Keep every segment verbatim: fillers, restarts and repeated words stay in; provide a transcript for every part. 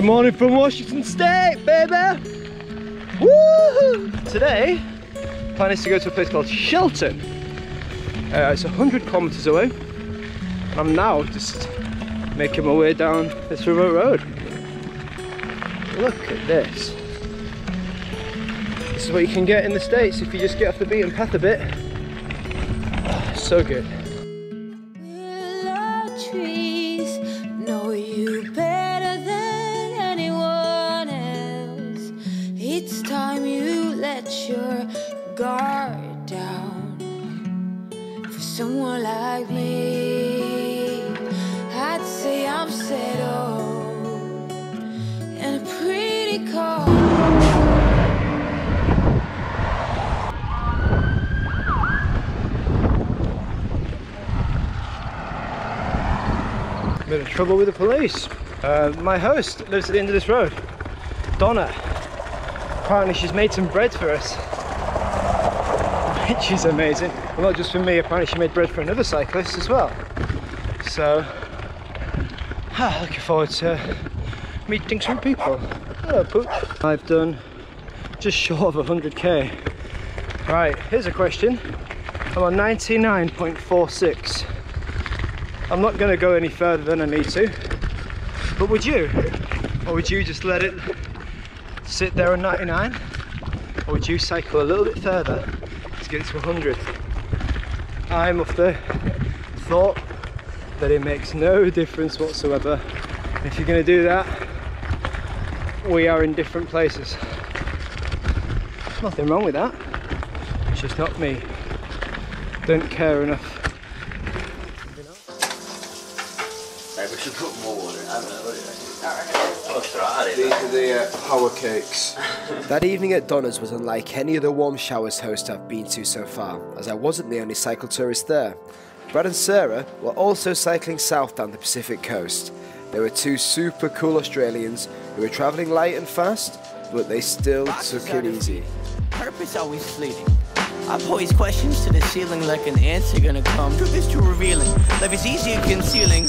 Good morning from Washington State, baby! Woo! Today, the plan is to go to a place called Shelton. Uh, it's one hundred kilometers away, and I'm now just making my way down this remote road. Look at this. This is what you can get in the States if you just get off the beaten path a bit. Oh, so good. Someone like me, I'd say I'm settled and pretty cold. I'm in trouble with the police. Uh, my host lives at the end of this road, Donna. Apparently she's made some bread for us, which is amazing. Well, not just for me, apparently she made bread for another cyclist as well. So, ah, looking forward to meeting some people. Hello, Pooch. I've done just short of one hundred K. Right, here's a question. I'm on ninety-nine point four six. I'm not going to go any further than I need to, but would you? Or would you just let it sit there on ninety-nine? Or would you cycle a little bit further? Get to one hundred. I'm of the thought that it makes no difference whatsoever. If you're going to do that, we are in different places. Nothing wrong with that. It's just not me. Don't care enough. We should put more water in. I don't know. What do you reckon? These are the uh, power cakes. That evening at Donna's was unlike any other warm showers host I've been to so far, as I wasn't the only cycle tourist there. Brad and Sarah were also cycling south down the Pacific coast. They were two super cool Australians who were travelling light and fast, but they still Box took it easy. Purpose always fleeting. I pose questions to the ceiling like an answer gonna come. Truth is too revealing. Life is easier concealing.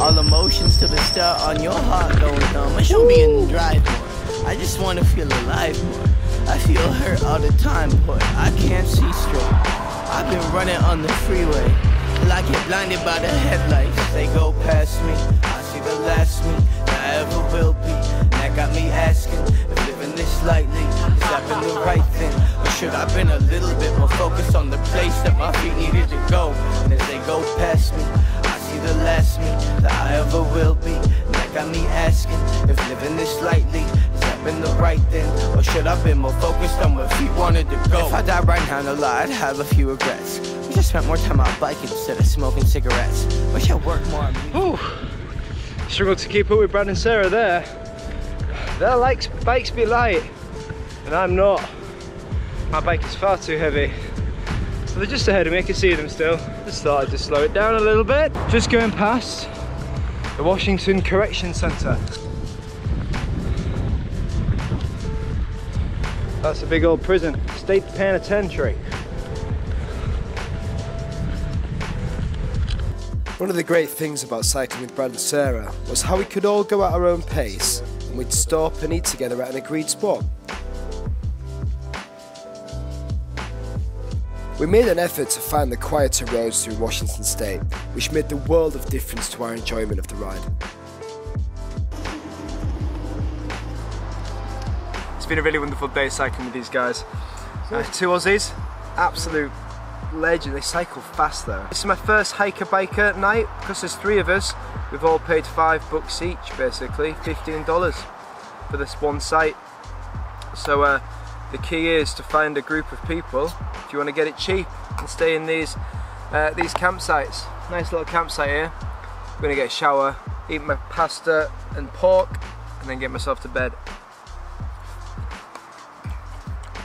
All emotions to bestow on your heart going numb. I should be in the drive more. I just wanna feel alive more. I feel hurt all the time, but I can't see straight. I've been running on the freeway. Like I get blinded by the headlights. They go past me. I see the last me that I ever will be. And that got me asking if living this lightly is happening the right thing. Should I've been a little bit more focused on the place that my feet needed to go. And as they go past me, I see the last me that I ever will be. And that got me asking if living this lightly is happening the right thing. Or should I've been more focused on where feet wanted to go. If I died right now in a lie, I'd have a few regrets. Wish I spent more time on biking instead of smoking cigarettes. Wish I worked more on me. Ooh, struggled to keep up with Brad and Sarah there. Their likes, bikes be light, and I'm not. My bike is far too heavy. So they're just ahead of me, I can see them still. Just thought I'd just slow it down a little bit. Just going past the Washington Correction Center. That's a big old prison, state penitentiary. One of the great things about cycling with Brad and Sarah was how we could all go at our own pace, and we'd stop and eat together at an agreed spot. We made an effort to find the quieter roads through Washington State, which made the world of difference to our enjoyment of the ride. It's been a really wonderful day cycling with these guys. Uh, two Aussies, absolute legend. They cycle fast though. This is my first hiker-biker night. Because there's three of us, we've all paid five bucks each, basically, fifteen dollars for this one site. So, uh, the key is to find a group of people if you want to get it cheap and stay in these uh, these campsites. Nice little campsite here. I'm gonna get a shower, eat my pasta and pork, and then get myself to bed.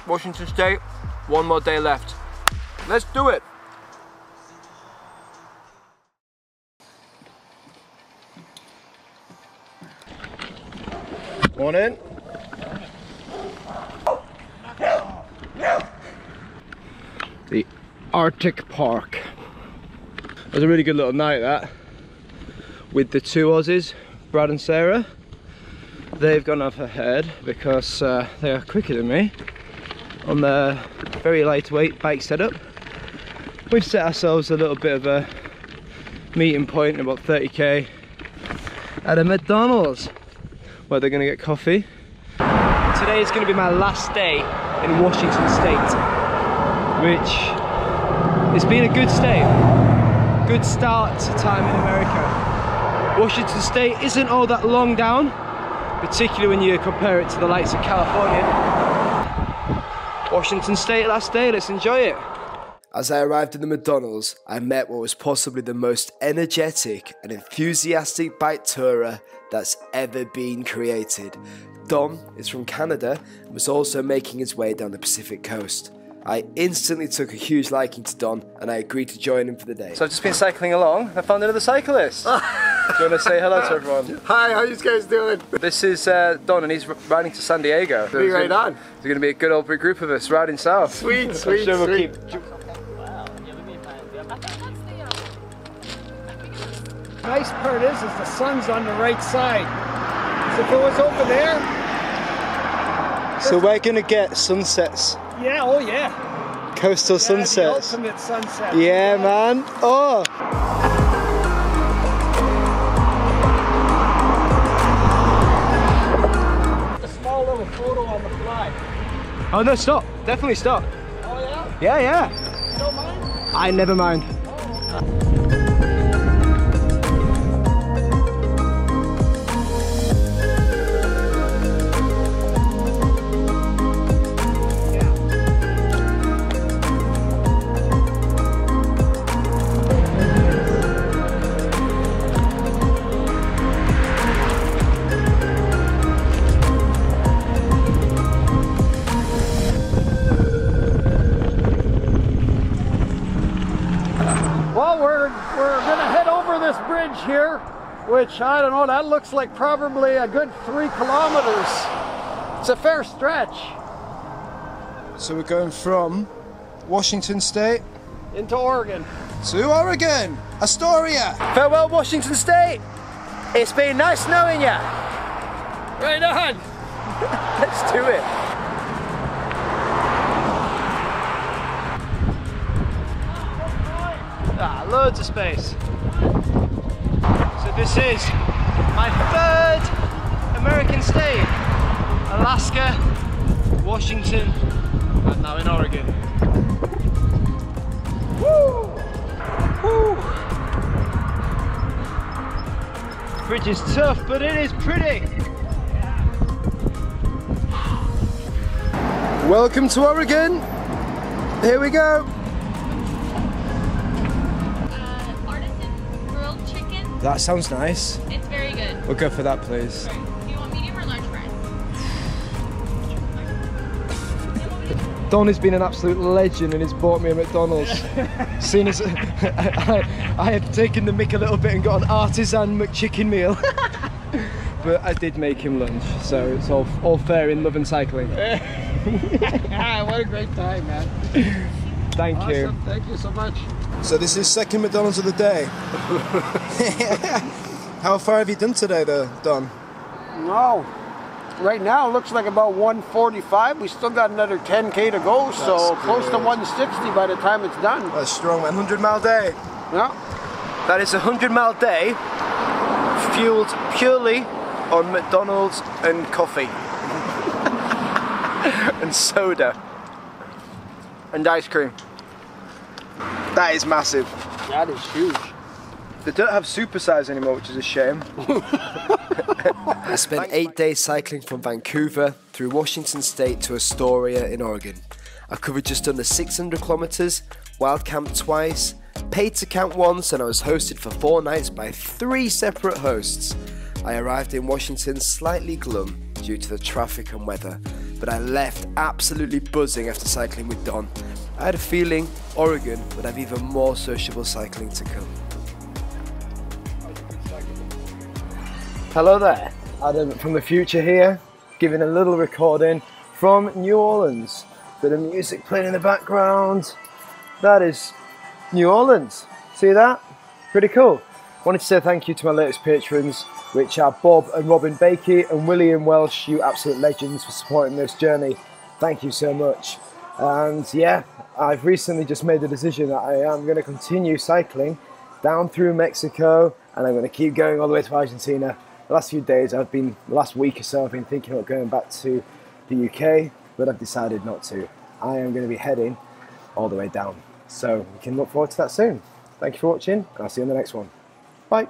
Washington State, one more day left. Let's do it! Morning. The Arctic Park. It was a really good little night, that, with the two Aussies, Brad and Sarah. they've gone up ahead because uh, they are quicker than me on their very lightweight bike setup. We've set ourselves a little bit of a meeting point, about thirty K, at a McDonald's where they're gonna get coffee. Today is gonna be my last day in Washington State, which has been a good state, good start to time in America. Washington State isn't all that long down, particularly when you compare it to the likes of California. Washington State last day, let's enjoy it. As I arrived at the McDonald's, I met what was possibly the most energetic and enthusiastic bike tourer that's ever been created. Dom is from Canada and was also making his way down the Pacific coast. I instantly took a huge liking to Dom and I agreed to join him for the day. So I've just been cycling along and I found another cyclist. Do you want to say hello to everyone? Hi, how are you guys doing? This is uh, Don and he's riding to San Diego. Be right on. There's going to be a good old big group of us riding south. Sweet, sweet, I'm sure we'll sweet. Keep... Nice part is, is the sun's on the right side. So if it was over there. So we're gonna get sunsets. Yeah, oh yeah. Coastal yeah, sunsets. The ultimate sunset. Yeah, man. Oh. A small little photo on the fly. Oh no, stop. Definitely stop. Oh yeah? Yeah, yeah. You don't mind? I never mind. Oh. Here, which I don't know, that looks like probably a good three kilometers. It's a fair stretch. So we're going from Washington State into Oregon. To Oregon, Astoria. Farewell, Washington State. It's been nice knowing you. Right on. Let's do it. Ah, loads of space. This is my third American state, Alaska, Washington, and now in Oregon. Woo! Woo! Bridge is tough, but it is pretty. Welcome to Oregon. Here we go. That sounds nice. It's very good. We'll go for that, please. Right. Do you want medium or large fries? Don has been an absolute legend and he's bought me a McDonald's. Seeing as I, I, I had taken the mick a little bit and got an artisan McChicken meal. But I did make him lunch, so it's all, all fair in love and cycling. What a great time, man. Thank awesome. you. Thank you so much. So this is second McDonald's of the day. How far have you done today though, Don? No. Right now it looks like about one forty-five. We still got another ten K to go, That's so good. Close to one sixty by the time it's done. That's strong, one hundred mile day. Yeah. That is a one hundred mile day fueled purely on McDonald's and coffee. And soda. And ice cream. That is massive. That is huge. They don't have supersize anymore, which is a shame. I spent eight days cycling from Vancouver through Washington State to Astoria in Oregon. I covered just under six hundred kilometers, wild camped twice, paid to camp once, and I was hosted for four nights by three separate hosts. I arrived in Washington slightly glum due to the traffic and weather, but I left absolutely buzzing after cycling with Don. I had a feeling Oregon would have even more sociable cycling to come. Hello there, Adam from the future here, giving a little recording from New Orleans. Bit of music playing in the background. That is New Orleans. See that? Pretty cool. Wanted to say thank you to my latest patrons, which are Bob and Robin Baker and William Welsh, you absolute legends for supporting this journey. Thank you so much. And yeah, I've recently just made the decision that I am going to continue cycling down through Mexico, and I'm going to keep going all the way to Argentina. The last few days I've been, the last week or so I've been thinking about going back to the U K, but I've decided not to. I am going to be heading all the way down. So you can look forward to that soon. Thank you for watching, and I'll see you in the next one. Bye.